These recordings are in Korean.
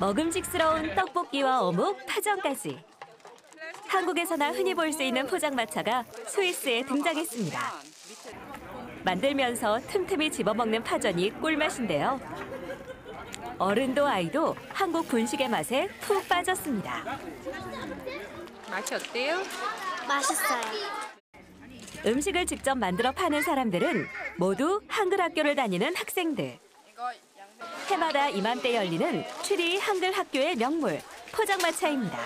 먹음직스러운 떡볶이와 어묵, 파전까지. 한국에서나 흔히 볼 수 있는 포장마차가 스위스에 등장했습니다. 만들면서 틈틈이 집어먹는 파전이 꿀맛인데요. 어른도 아이도 한국 분식의 맛에 푹 빠졌습니다. 맛이 어때요? 맛있어요. 음식을 직접 만들어 파는 사람들은 모두 한글 학교를 다니는 학생들. 해마다 이맘때 열리는 취리 한글 학교의 명물, 포장마차입니다.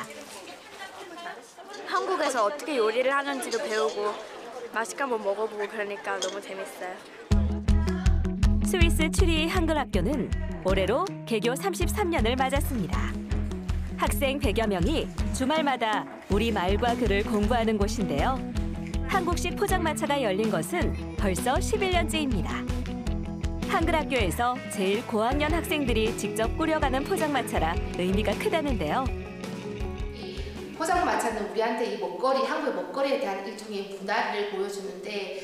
한국에서 어떻게 요리를 하는지도 배우고 맛있게 한번 먹어보고 그러니까 너무 재밌어요. 스위스 취리 한글 학교는 올해로 개교 33년을 맞았습니다. 학생 100여 명이 주말마다 우리 말과 글을 공부하는 곳인데요. 한국식 포장마차가 열린 것은 벌써 11년째입니다. 한글 학교에서 제일 고학년 학생들이 직접 꾸려가는 포장마차라 의미가 크다는데요. 포장마차는 우리한테 이 먹거리, 한국의 먹거리에 대한 일종의 문화를 보여주는데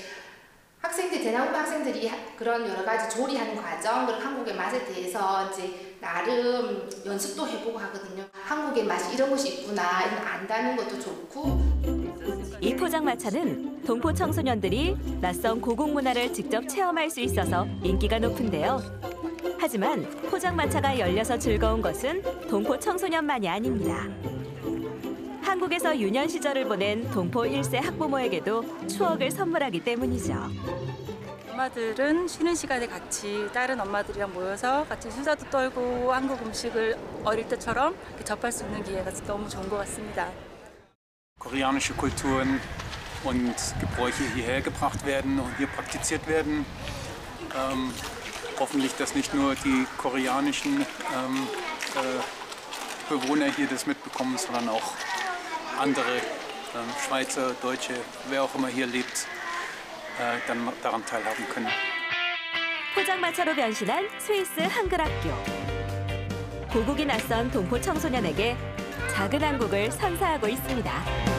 학생들, 대나무 학생들이 그런 여러 가지 조리하는 과정, 그리고 한국의 맛에 대해서 이제 나름 연습도 해보고 하거든요. 한국의 맛이 이런 것이 있구나, 이런 안다는 것도 좋고. 이 포장마차는 동포 청소년들이 낯선 고국 문화를 직접 체험할 수 있어서 인기가 높은데요. 하지만 포장마차가 열려서 즐거운 것은 동포 청소년만이 아닙니다. 한국에서 유년 시절을 보낸 동포 1세 학부모에게도 추억을 선물하기 때문이죠. 엄마들은 쉬는 시간에 같이 다른 엄마들이랑 모여서 같이 수다도 떨고 한국 음식을 어릴 때처럼 접할 수 있는 기회가 너무 좋은 것 같습니다. Koreanische Kulturen und Gebräuche hierher gebracht werden und hier praktiziert werden. Hoffentlich, dass nicht nur die koreanischen Bewohner hier das mitbekommen, sondern auch andere Schweizer, Deutsche, wer auch immer hier lebt, dann daran teilhaben können. 포장마차로 변신한 스위스 한글학교. 고국이 낯선 동포 청소년에게 작은 한국을 선사하고 있습니다.